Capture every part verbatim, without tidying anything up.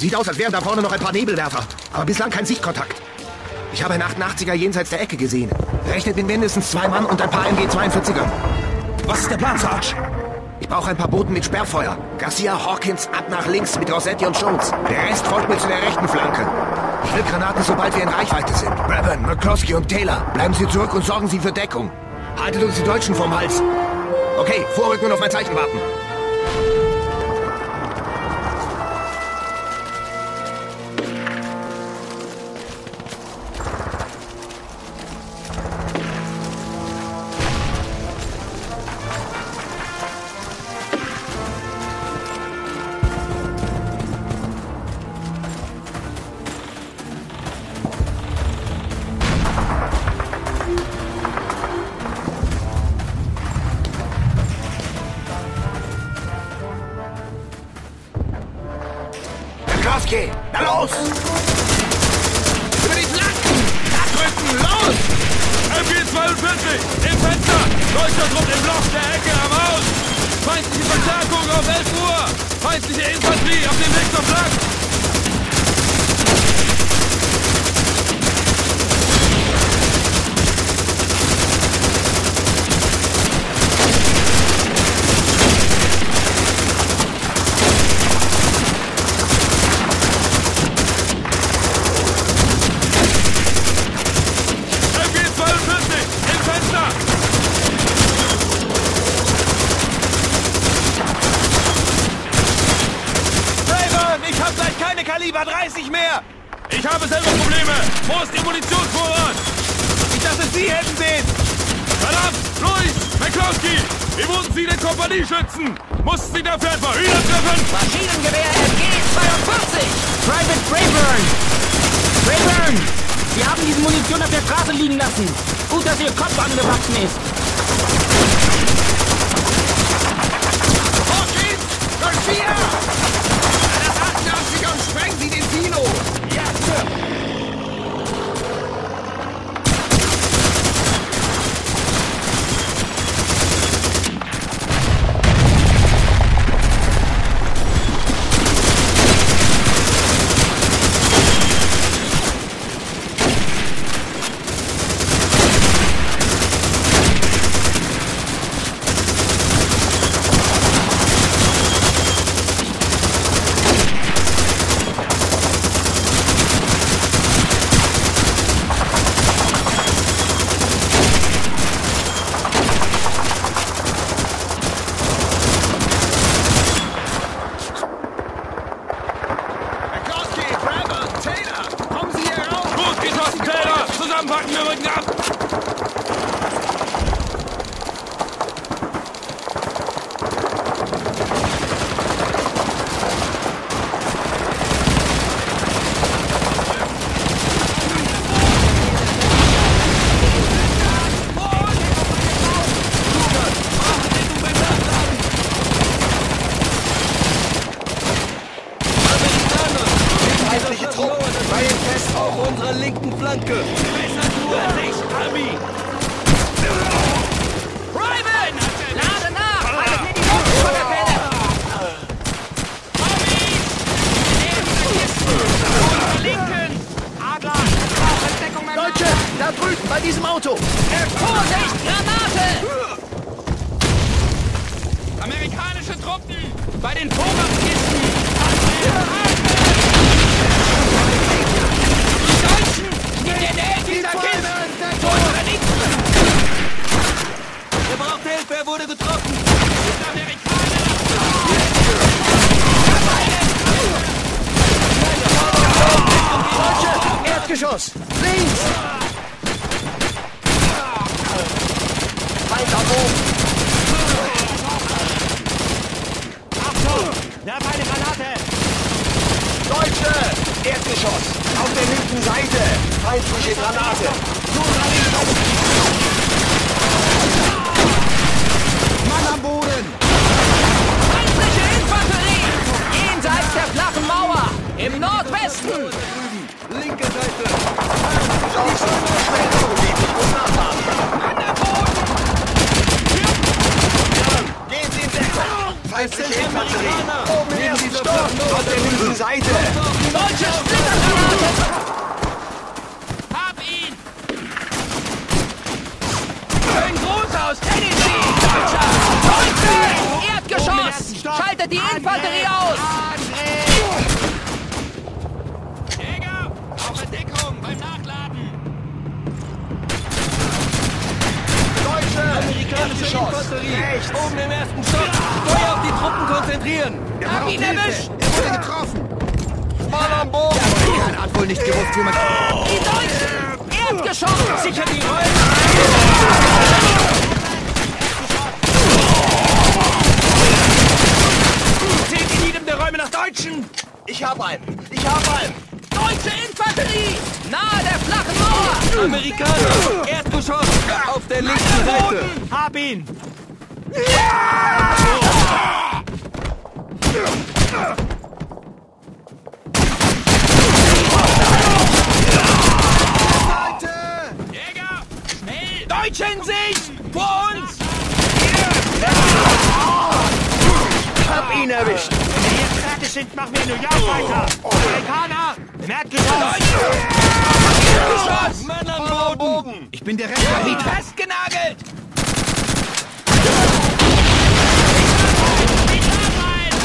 Sieht aus, als wären da vorne noch ein paar Nebelwerfer. Aber bislang kein Sichtkontakt. Ich habe einen achtundachtziger jenseits der Ecke gesehen. Rechnet mit mindestens zwei Mann und ein paar M G zweiundvierzigern. Was ist der Plan, Sarge? Ich brauche ein paar Booten mit Sperrfeuer. Garcia, Hawkins, ab nach links mit Rossetti und Schultz. Der Rest folgt mir zu der rechten Flanke. Ich will Granaten, sobald wir in Reichweite sind. Brabham, McCloskey und Taylor. Bleiben Sie zurück und sorgen Sie für Deckung. Haltet uns die Deutschen vom Hals. Okay, vorrücken und auf mein Zeichen warten. Okay, na los! Über die Flanken! Abdrücken, los! M G zweiundvierzig, im Fenster! Deutscher Trupp im Loch der Ecke am Haus! Feindliche Verstärkung auf elf Uhr! Feindliche Infanterie auf dem Weg zur Flanke! dreißig mehr! Ich habe selber Probleme! Wo ist die Munitionsvorrat? Ich dachte, Sie hätten den! Verdammt! Luis! McCloskey! Wie mussten Sie denn Kompanie schützen? Mussten Sie dafür etwa Hühner treffen? Maschinengewehr M G zweiundvierzig! Private Brayburn! Brayburn! Sie haben diese Munition auf der Straße liegen lassen! Gut, dass Ihr Kopf angewachsen ist! Hawkins! Garcia! Sprengen Sie den Silo! Ja, Sir! Bei diesem Auto! Vorsicht, Granate! Amerikanische Truppen! Bei den Vorratskisten! Die Deutschen! Die D N A dieser Kisten! Er braucht Hilfe, er wurde getroffen! Die Amerikaner! Deutsche! Erdgeschoss! Links! Achtung! Nerv eine Granate! Deutsche! Erdgeschoss! Auf der linken Seite! Feindliche Granate! Mann am Boden! Feindliche Infanterie! Jenseits der flachen Mauer! Im Nordwesten! Linke Seite! Feindliche Infanterie! Nehmen Sie Stopp! Auf der linken Seite! Schaltet die Infanterie aus! Jäger, auf Entdeckung beim Nachladen! Deutsche, amerikanische Infanterie! Rechts. Oben im ersten Stock! Steuer auf die Truppen konzentrieren! Hab ihn erwischt! Er wurde getroffen! Mann am Boden! Der hat wohl nicht gewusst, wie man... Die Deutschen! Erdgeschoss! Sicher die Räume! Ich hab einen! Ich hab einen! Deutsche Infanterie! Nahe der flachen Mauer! Amerikaner! Erdgeschoss! Auf der linken Seite! Hab ihn! Ja! Seite! Jäger! Schnell! Deutsche in Sicht! Vor uns! Hab ihn erwischt! Sind, machen wir in New York weiter! Amerikaner! Im Erdgeschoss! Mann am Boden! Ich bin der Rechtsanwalt! Festgenagelt!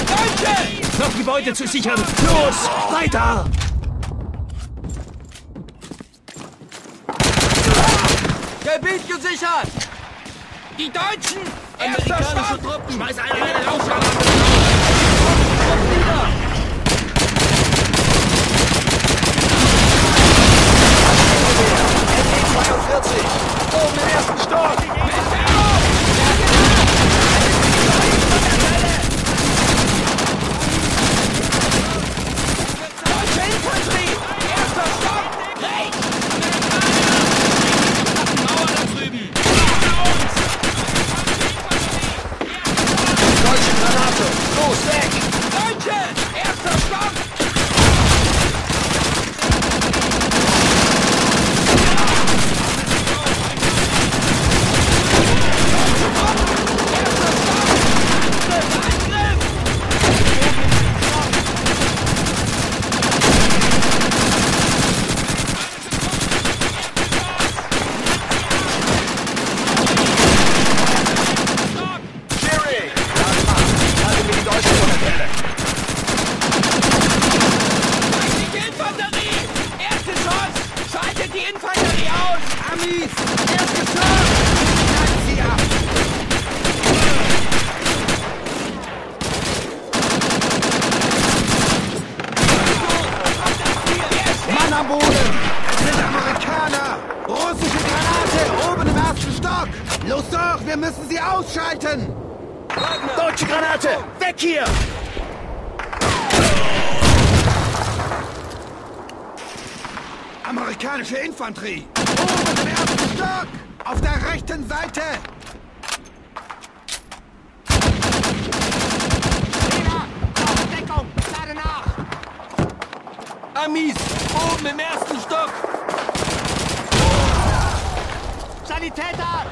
Deutsche! Noch die Beute zu sichern! Los! Weiter! Gebiet gesichert! Die Deutschen! Amerikanische Truppen! Schmeiß alle rein, raus! Los doch, wir müssen sie ausschalten! Wagner. Deutsche Granate! Weg hier! Amerikanische Infanterie! Oben im ersten Stock! Auf der rechten Seite! Lena, auf Deckung! Lade nach! Amis! Oben im ersten Stock! Sanitäter!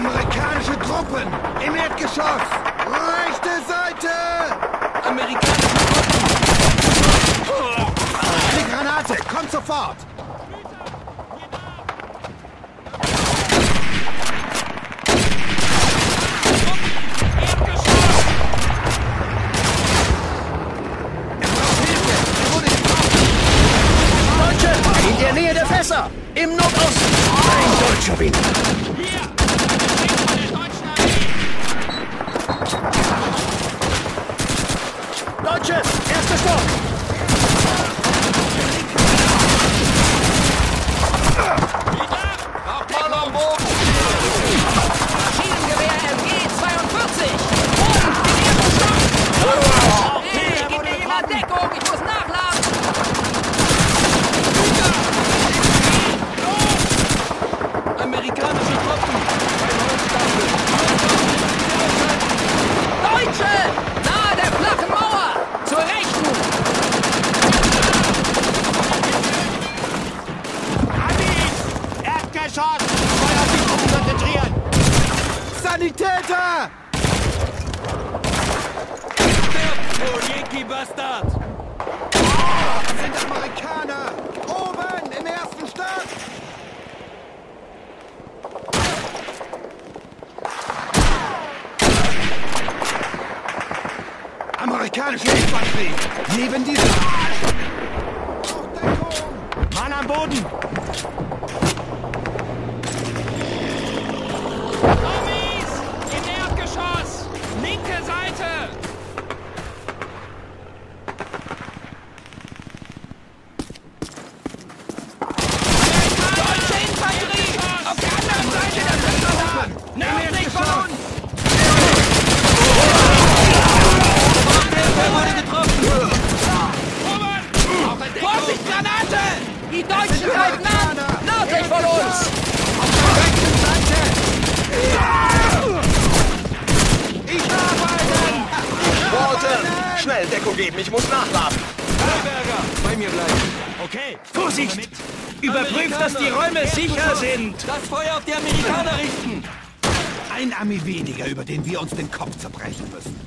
Amerikanische Truppen im Erdgeschoss! Rechte Seite! Amerikanische Truppen! Die Granate! Kommt sofort! In der Nähe der Fässer! Im Nordosten! Ein Deutscher wieder! Deutsche, erster Stock! Mann am Boden! Maschinengewehr M G zweiundvierzig! Boden, den ersten Stock! Hey, gib mir jemand Deckung! Ich muss nachladen! Los! Amerikanische Truppen! Deutsche! Nahe der flachen Mauer! Zur Rechten! Amis! Erdgeschoss! Feuer auf die Gruppen konzentrieren! Sanitäter! Stirb, du Yankee-Bastard! Das sind Amerikaner! Oben im ersten Stock! Krieg. Neben diesem Arsch! Mann am Boden! Zombies! Im Erdgeschoss! Linke Seite! Schnell Deko geben, ich muss nachladen. Heiberger, bei mir bleiben. Okay. Vorsicht! Überprüft, dass die Räume sicher sind. Das Feuer auf die Amerikaner richten. Ein Ami weniger, über den wir uns den Kopf zerbrechen müssen.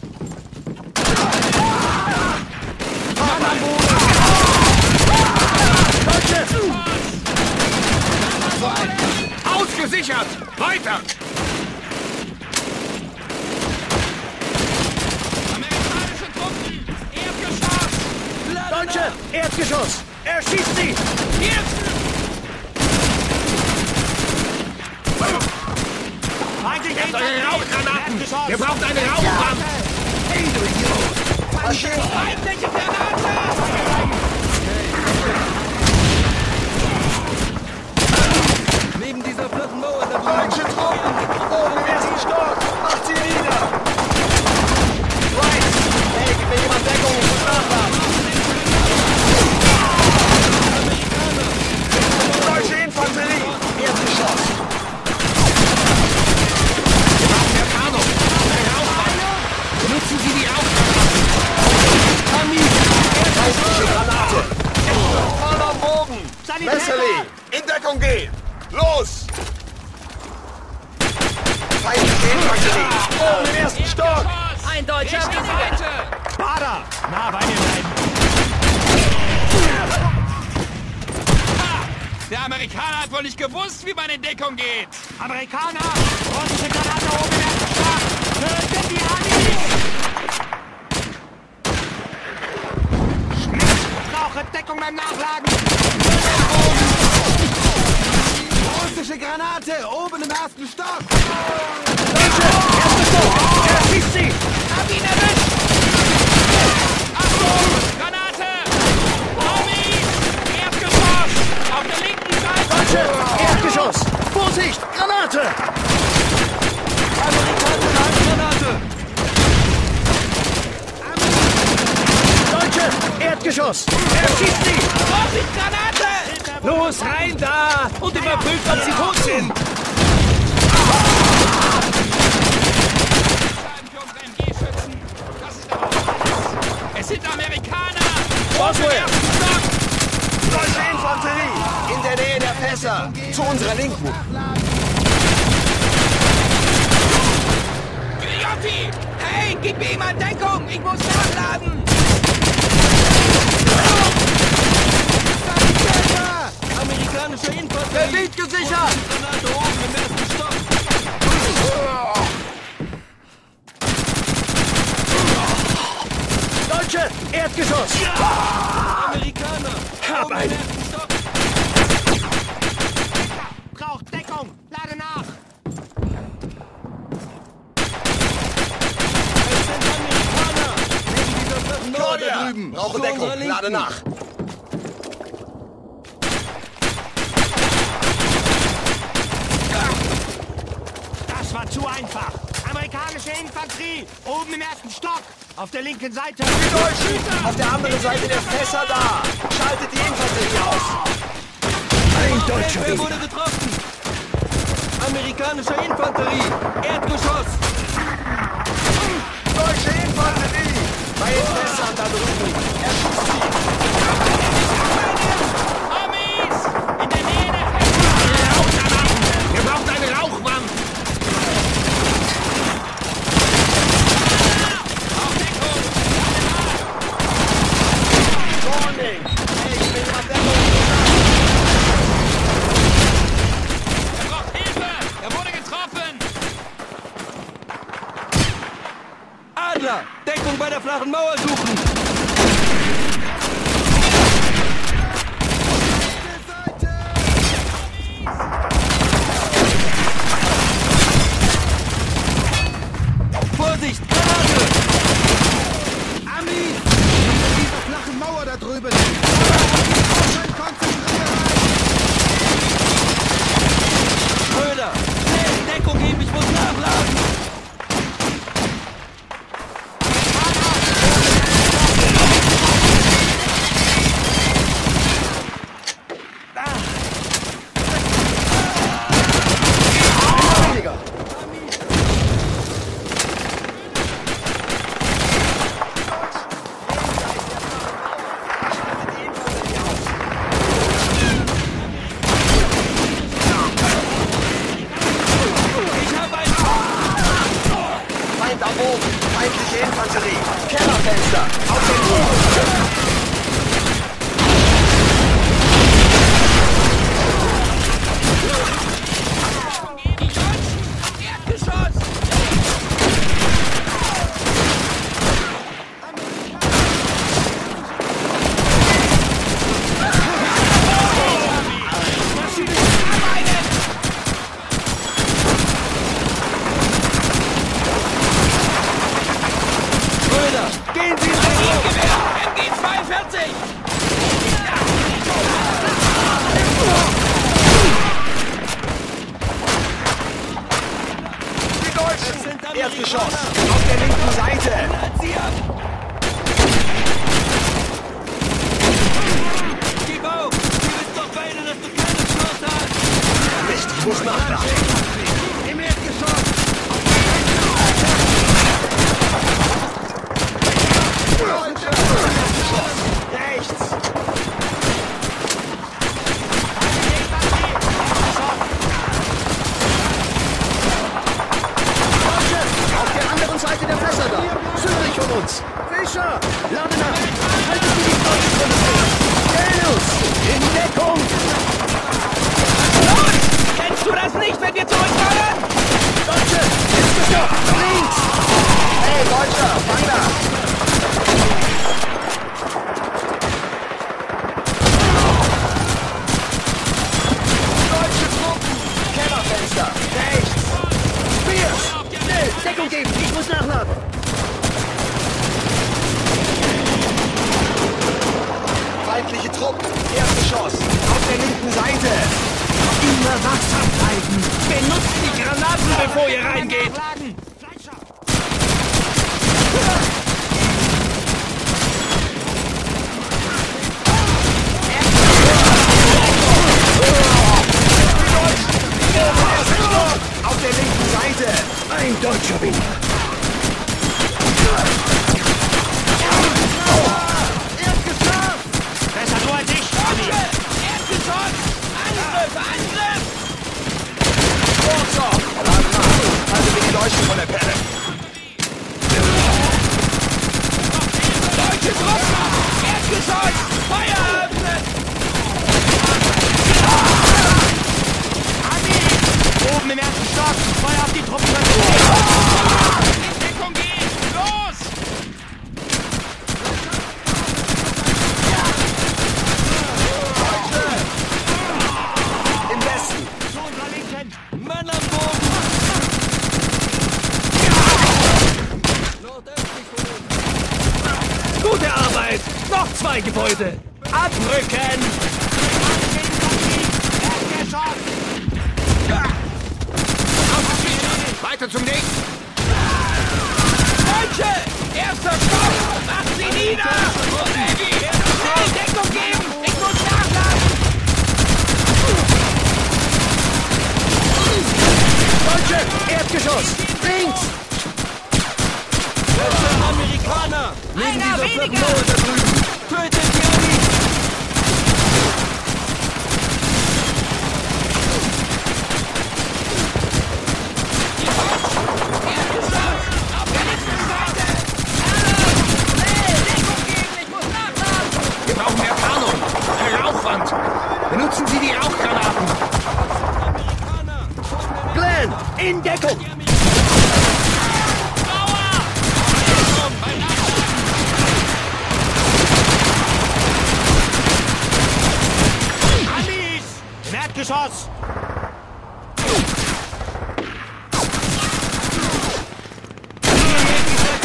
Ausgesichert! Weiter! Deutsche! Erdgeschoss! Er schießt sie! Feindlich ist eure Rauchgranaten! Ihr braucht eine Rauchbombe! Hey, du Idiot! Feindliche Granaten! Neben dieser flotten Mauer der Deutsche Truppen! Oben im ersten Stock! Macht sie nieder! Right! Hey, gib mir jemand Deckung und Nachladen! Messerli, in Deckung gehen! Los! Feinde stehen, Messerli! Oben im ersten Stock! Ein deutscher Weniger! Bader! Na, bei mir bleiben! Ha! Der Amerikaner hat wohl nicht gewusst, wie man in Deckung geht! Amerikaner! Ordentliche Granate oben im ersten Stock! Tötet die Amis! Schmidt! Brauche Deckung beim Nachladen! Russische Granate, oben im ersten Stock! Deutsche, erster Stock! Er schießt sie! Hab ihn erwischt! Achtung! Granate! Amis! Erdgeschoss! Auf der linken Seite! Deutsche, Erdgeschoss! Vorsicht, Granate! Amerikanische Handgranate! Deutsche, Erdgeschoss! Er schießt sie! Vorsicht, Granate! Los, rein da! Und überprüft, ob sie tot sind! Es sind Amerikaner! Boswell! Deutsche Infanterie! In der Nähe der Fässer! Zu unserer Linken! Guillotine! Hey, gib mir jemand Deckung! Ich muss nachladen! Amerikanische Infanterie! Gebiet gesichert! Granate oben im ersten Stock! Deutsche! Erdgeschoss! Ja. Amerikaner! Hab einen! Braucht Deckung! Lade nach! Es sind Amerikaner! Neben dieser vierten Mauer da drüben! Brauche Deckung! Lade nach! Zu einfach! Amerikanische Infanterie! Oben im ersten Stock! Auf der linken Seite! Die Deutschen! Auf der anderen Seite der Fässer da! Schaltet die Infanterie aus! Ein Deutscher Weniger wurde getroffen! Amerikanische Infanterie! Erdgeschoss! Deutsche Infanterie! Bei den Fässern da drüben! Erschießt sie! Amis! In der Nähe der Fässer! Ihr braucht eine Rauchwand! Deckung bei der flachen Mauer suchen! Geschoss! Auf der linken Seite! Immer wachsam bleiben! Benutzt die Granaten, bevor ihr reingeht! Auf der linken Seite! Ein deutscher Wiener! Von der Perle. Deutsche Truppen! Erdgeschoss! Feuer eröffnet! Armin! Oben im ersten Stock! Feuer auf die Truppen! In Deckung gehen! Los! Deutsche! Im Westen! Zu unserer Linken! Männer am Boden! Gute Arbeit! Noch zwei Gebäude! Abrücken! Weiter zum nächsten! Deutsche! Erster Stopp! Mach sie nieder! Schnell Deckung geben! Ich muss nachladen! Deutsche! Erdgeschoss! Links! Letzter Amerikaner! Neben einer dieser weniger! Mauer da drüben! Tötet die Amis! Erdgeschoss! Auf der linken Seite! Schnell! Deckung geben! Ich muss nachladen! Wir brauchen mehr Kanon! Eine Rauchwand! Benutzen Sie die Rauchgranaten! Glenn! In Deckung! Geschoss! Und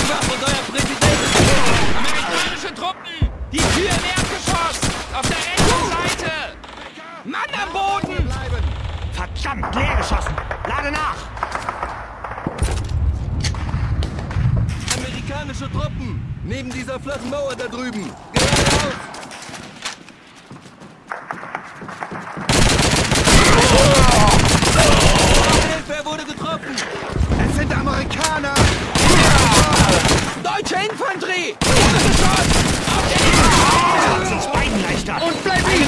euer Präsident! Amerikanische Truppen! Die Tür im Erdgeschoss! Auf der rechten Seite! Mann am Boden! Verdammt, leer geschossen! Lade nach! Amerikanische Truppen! Neben dieser flachen Mauer da drüben! Geradeaus! Es sind Amerikaner! Ja. Deutsche Infanterie! Geschoss! Auf der Seite! Das ist beiden leichter! Und bleib liegen!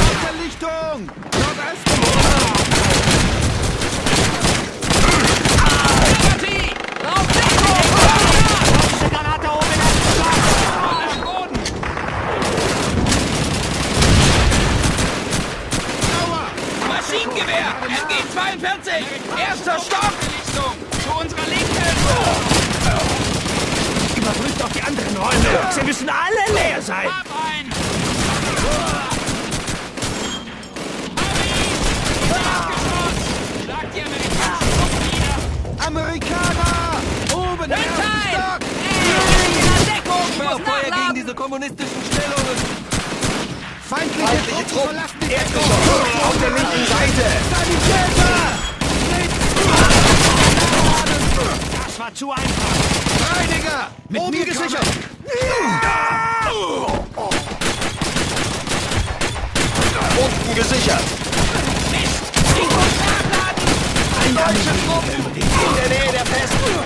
Auf der Lichtung! Nordwesten! Auf der Granate! Deutsche Granate oben in der Schlacht! Auf dem Boden! Maschinengewehr! M G zweiundvierzig! Erster Stock! Zu unserer Linken! Überprüft doch die anderen Räume! Sie müssen alle leer sein! Ab ein! Amis! Schlagt die amerikanischen Truppen nieder! Amerikaner! Oben! Hinter! Stock! In Deckung! Feuer gegen diese kommunistischen Stellungen! Feindliche Truppen verlassen die Deckung! Auf der linken Seite! Sanitäter! Das war zu einfach! Reiniger! Mit oben mir gesichert! Unten gesichert! Mist! Ich muss nachladen! Ein deutscher Trupp! In der Nähe der Festung!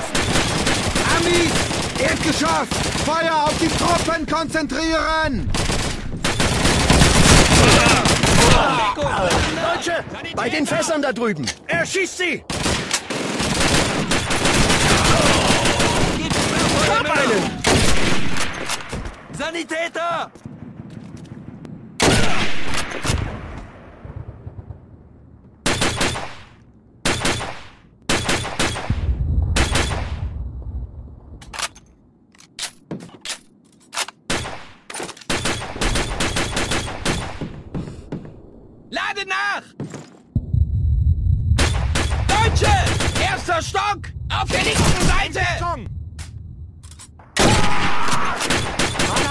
Amis! Erdgeschoss! Feuer auf die Truppen konzentrieren! Deutsche, bei den Fässern da drüben! Erschießt sie! Hab einen! Sanitäter! Nach! Deutsche! Erster Stock! Auf der linken Seite! Mann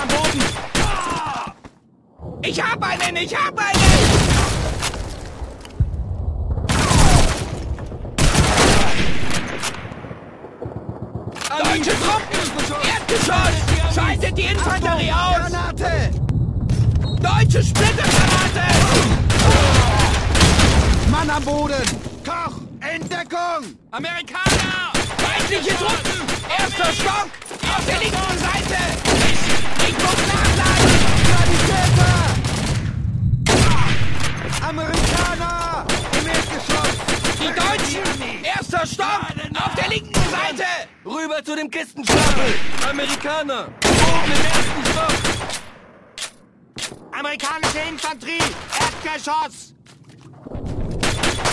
am Boden! Ich hab einen, ich hab einen! Deutsche Truppen! Erdgeschoss! Schaltet die Infanterie aus! Granate! Deutsche Splittergranate! Mann am Boden! Koch! Entdeckung! Amerikaner! Feindliche Truppen! Erster Stock! Auf der linken Seite! Ich muss nachladen! Sanitäter! Amerikaner! Im Erdgeschoss! Die Deutschen! Erster Stock! Auf der linken Seite! Rüber zu dem Kistenstapel! Amerikaner! Oben im ersten Stock! Amerikanische Infanterie! Erdgeschoss!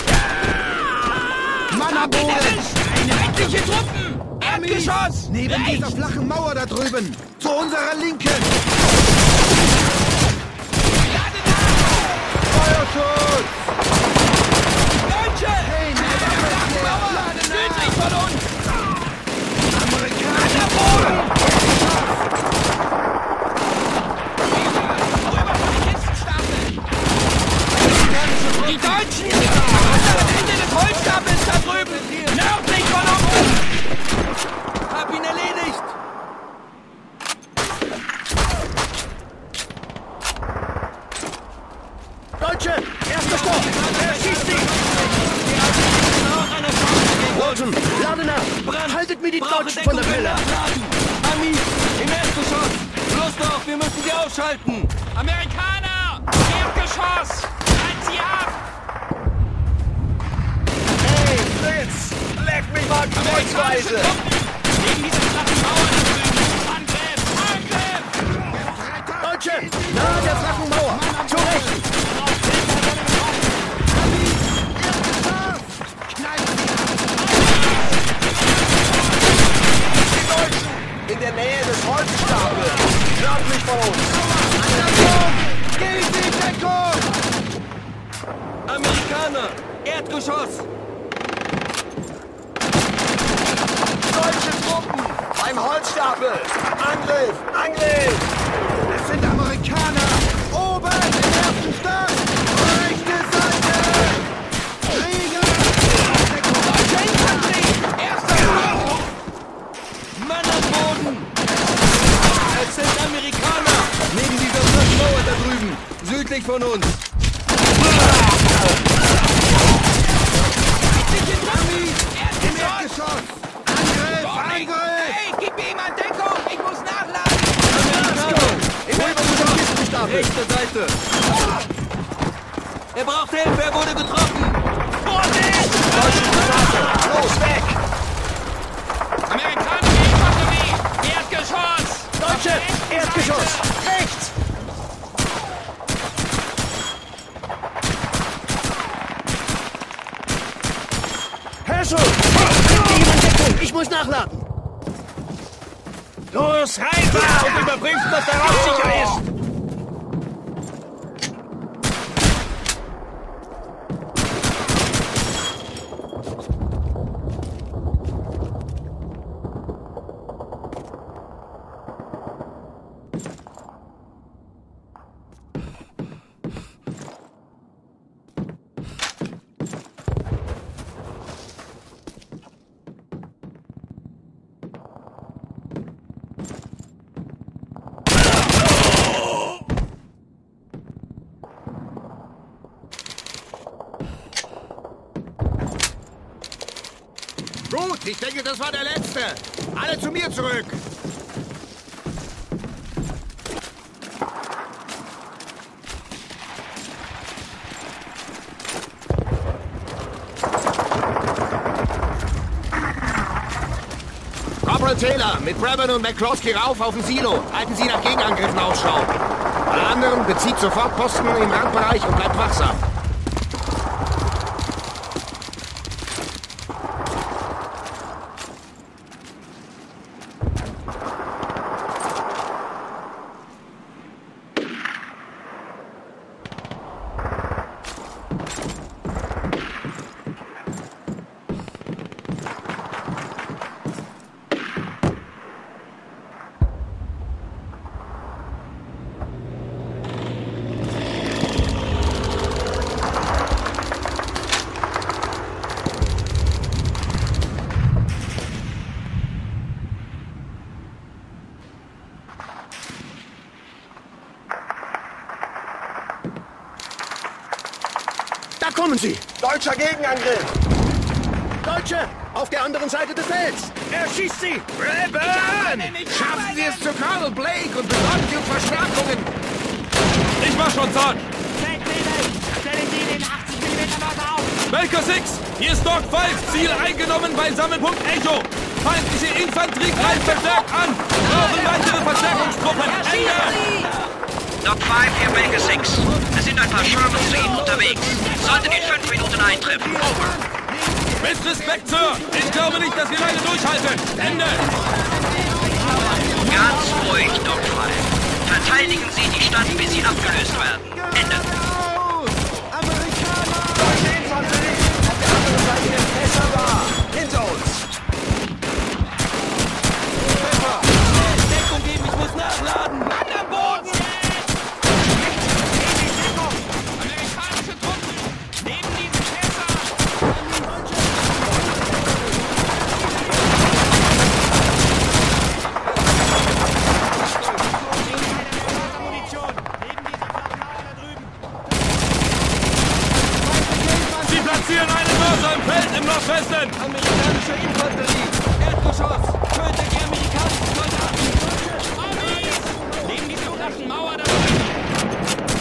Ja! Mann am Boden! Feindliche Truppen! Erdgeschoss! Neben Recht. dieser flachen Mauer da drüben! Zu unserer Linken! Feuerschutz! Deutsche! Hey, Mauer! Südlich von uns! Amerikaner! An der Boden! Rüber von den Kistenstapeln! Die Deutschen! Am anderen Ende des Holzstapels da drüben! Nördlich von uns! Hab ihn erledigt! Deutsche! Erster Stopp! Er schießt dich! Walton! Lade nach! Brand! Haltet mir die Deutschen von der Pelle! Ami! Im Erdgeschoss! Los doch! Wir müssen sie ausschalten! Amerikaner! Erdgeschoss! Halt sie ab! Hey, Blitz! Leck mich mal kreuzweise! Gegen diese flachen Mauern da drüben! Angriff! Angriff! Deutsche! Nahe der flachen Mauer! Zu rechts! In der Nähe des Holzstapels. Nördlich von uns. Anlassung! Geh in die Deckung! Amerikaner! Erdgeschoss! Deutsche Truppen! Beim Holzstapel! Angriff! Angriff! Es sind Amerikaner! Oben im ersten Stock! Rechte Seite! Riegel! Deutsche Infanterie! Erster Stock! Mann am Boden! Es sind Amerikaner! Neben dieser Mauer da drüben! Südlich von uns! Im Erdgeschoss! Angriff! Angriff! Hey, gib mir jemand Deckung! Ich muss nachladen! Amerikaner! Im Erdgeschoss! Kistenstapel! Rechte Seite! Er braucht Hilfe! Er wurde getroffen! Vorsicht! Deutsche Granate! Los, weg! Amerikaner! Erdgeschoss! Deutsche! Erdgeschoss! Rechts! Herschel! Ich muss nachladen! Los, rein da und überprüft, dass der Raum sicher ist! Ich denke, das war der letzte. Alle zu mir zurück. Corporal Taylor, mit Brabham und McCloskey rauf auf den Silo. Halten Sie nach Gegenangriffen Ausschau. Alle anderen bezieht sofort Posten im Randbereich und bleibt wachsam. Da kommen sie! Deutscher Gegenangriff! Deutsche! Auf der anderen Seite des Felds! Er schießt sie! Reben! Schaffen Sie es zu Colonel Blake und besorgen Sie Verstärkungen! Ich war schon dran! Stellen Sie den achtzig Millimeter Mörser auf! Melker sechs! Hier ist Dog fünf! Ziel eingenommen bei Sammelpunkt Echo! Feindliche Infanterie greift verstärkt an! Brauchen weitere Verstärkungstruppen! Ende! Dog fünf, hier Melker sechs. Es sind ein paar Shermans zu Ihnen unterwegs. Sollten in fünf Minuten eintreffen. Over! Mit Respekt, Sir! Ich glaube nicht, dass wir beide durchhalten! Ende! Ganz ruhig, Dogfall. Verteidigen Sie die Stadt, bis sie abgelöst werden. Ende! Deutsche Infanterie! Auf der anderen Seite des Fässers war! Hinter uns! Pfeffer! Schnell, Deckung geben, ich muss nachladen! An der Boden! Rechts! Deckung! Amerikanische Truppen! Neben diesen Fässer! Nordwesten! Amerikanische Infanterie! Erdgeschoss! Tötet die amerikanischen Soldaten! Deutsche! Neben dieser flachen Mauer da drüben!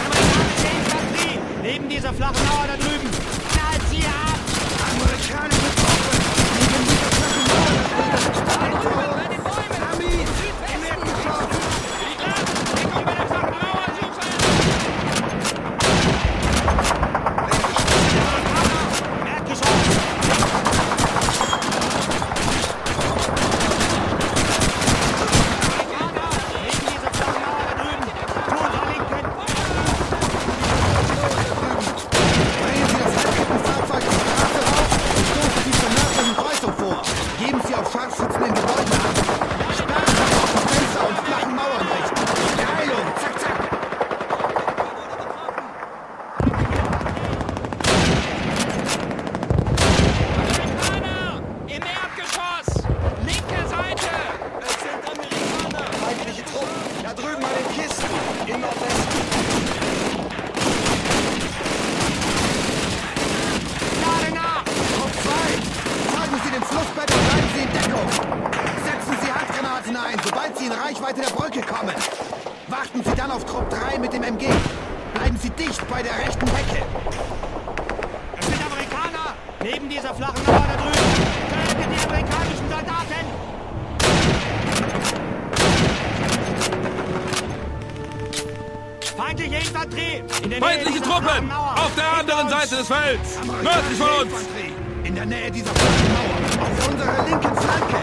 Amerikanische Infanterie! Neben dieser flachen Mauer da drüben! Knallt sie ab! Amerikanische Truppen! Neben dieser flachen Mauer da drüben! Stahl! Bei den Bäumen! Armee! Südwesten! Erdgeschoss! Die Glas! Deckung bei der flachen Mauer suchen! Erdgeschoss! Feindliche Truppen! Auf der anderen Seite des Felds! Nördlich von uns! In der Nähe dieser Mauer! Auf unserer linken Flanke!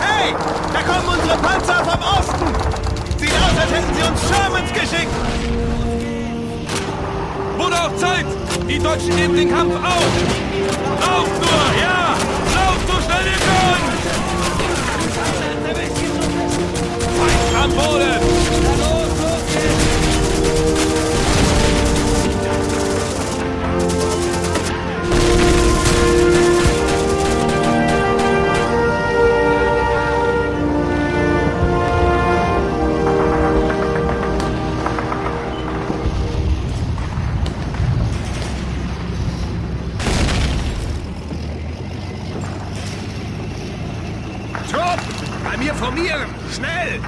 Hey! Da kommen unsere Panzer vom Osten! Sieht aus, als hätten sie uns Shermans geschickt! Wurde auch Zeit! Die Deutschen geben den Kampf auf! Auf nur! Ja! Feind am Boden! Los, los geht's! Trupp! Bei mir formieren! Schnell!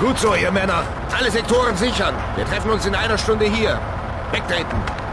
Gut so, ihr Männer. Alle Sektoren sichern. Wir treffen uns in einer Stunde hier. Wegtreten.